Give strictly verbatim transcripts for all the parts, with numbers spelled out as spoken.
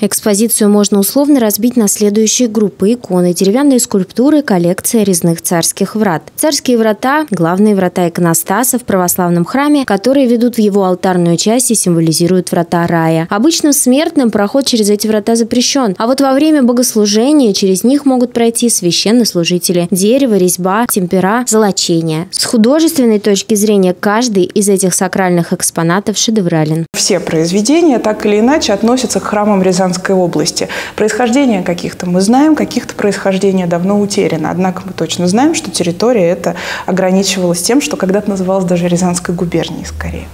Экспозицию можно условно разбить на следующие группы: иконы, деревянные скульптуры, коллекция резных царских врат. Царские врата – главные врата иконостаса в православном храме, которые ведут в его алтарную часть и символизируют врата рая. Обычным смертным проход через эти врата запрещен, а вот во время богослужения через них могут пройти священнослужители: дерево, резьба, темпера, золочение. С художественной точки зрения каждый из этих сакральных экспонатов шедеврален. Все произведения так или иначе относятся к храмам Рязани области. Происхождение каких-то мы знаем, каких-то происхождение давно утеряно. Однако мы точно знаем, что территория эта ограничивалась тем, что когда-то называлась даже Рязанской губернией скорее.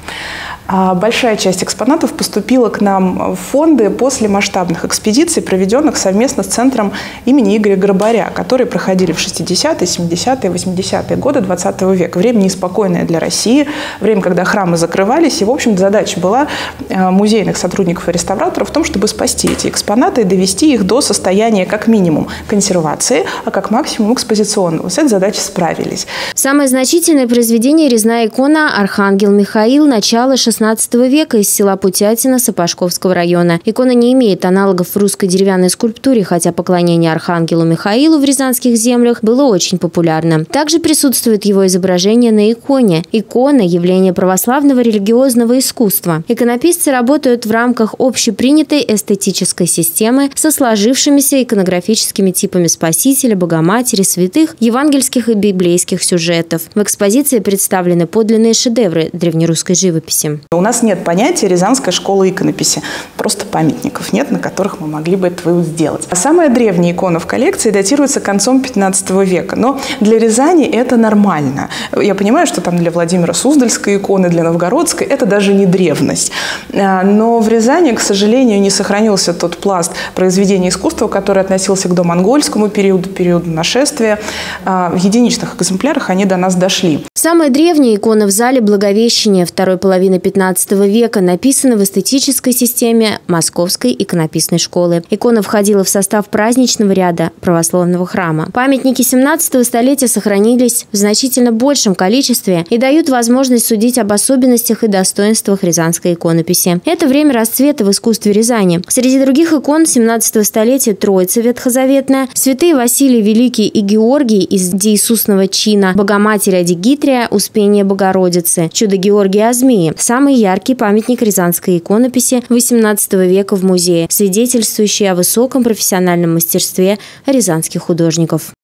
А большая часть экспонатов поступила к нам в фонды после масштабных экспедиций, проведенных совместно с центром имени Игоря Грабаря, которые проходили в шестидесятые, семидесятые, восьмидесятые годы двадцатого века. Время неспокойное для России, время, когда храмы закрывались. И, в общем, задача была музейных сотрудников и реставраторов в том, чтобы спасти эти экспонаты и довести их до состояния как минимум консервации, а как максимум экспозиционного. С этой задачей справились. Самое значительное произведение – резная икона «Архангел Михаил» начала шестнадцатого века из села Путятина Сапожковского района. Икона не имеет аналогов в русской деревянной скульптуре, хотя поклонение Архангелу Михаилу в рязанских землях было очень популярно. Также присутствует его изображение на иконе. Икона – явление православного религиозного искусства. Иконописцы работают в рамках общепринятой эстетической системы со сложившимися иконографическими типами Спасителя, Богоматери, святых, евангельских и библейских сюжетов. В экспозиции представлены подлинные шедевры древнерусской живописи. У нас нет понятия рязанской школы иконописи. Просто памятников нет, на которых мы могли бы это вывод сделать. А самая древняя икона в коллекции датируется концом пятнадцатого века. Но для Рязани это нормально. Я понимаю, что там для Владимира Суздальской иконы, для Новгородской это даже не древность. Но в Рязани, к сожалению, не сохранился тот пласт произведения искусства, который относился к домонгольскому периоду, периоду нашествия. В единичных экземплярах они до нас дошли. Самая древняя икона в зале Благовещения второй половины пятнадцатого века написана в эстетической системе Московской иконописной школы. Икона входила в состав праздничного ряда православного храма. Памятники семнадцатого столетия сохранились в значительно большем количестве и дают возможность судить об особенностях и достоинствах рязанской иконописи. Это время расцвета в искусстве Рязани. Среди других икон семнадцатого столетия Троица Ветхозаветная, святые Василий Великий и Георгий из Деисусного Чина, Богоматерь Адигитрия, Успение Богородицы, Чудо Георгия о Змии – самый яркий памятник рязанской иконописи восемнадцатого века в музее, свидетельствующий о высоком профессиональном мастерстве рязанских художников.